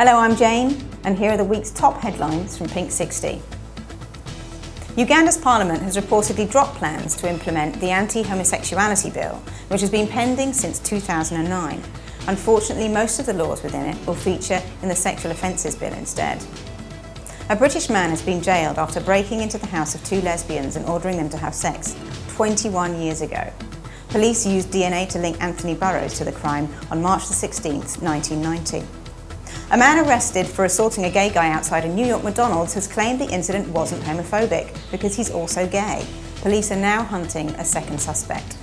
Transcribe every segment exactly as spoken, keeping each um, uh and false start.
Hello, I'm Jane, and here are the week's top headlines from Pinksixty. Uganda's parliament has reportedly dropped plans to implement the Anti-Homosexuality Bill, which has been pending since two thousand nine. Unfortunately, most of the laws within it will feature in the Sexual Offenses Bill instead. A British man has been jailed after breaking into the house of two lesbians and ordering them to have sex twenty-one years ago. Police used D N A to link Anthony Burrows to the crime on March the sixteenth, nineteen ninety. A man arrested for assaulting a gay guy outside a New York McDonald's has claimed the incident wasn't homophobic because he's also gay. Police are now hunting a second suspect.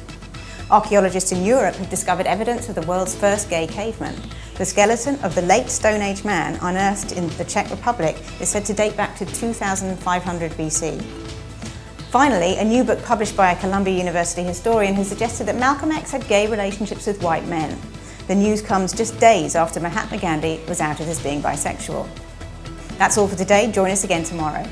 Archaeologists in Europe have discovered evidence of the world's first gay caveman. The skeleton of the late Stone Age man unearthed in the Czech Republic is said to date back to two thousand five hundred B C. Finally, a new book published by a Columbia University historian has suggested that Malcolm X had gay relationships with white men. The news comes just days after Mahatma Gandhi was outed as being bisexual. That's all for today. Join us again tomorrow.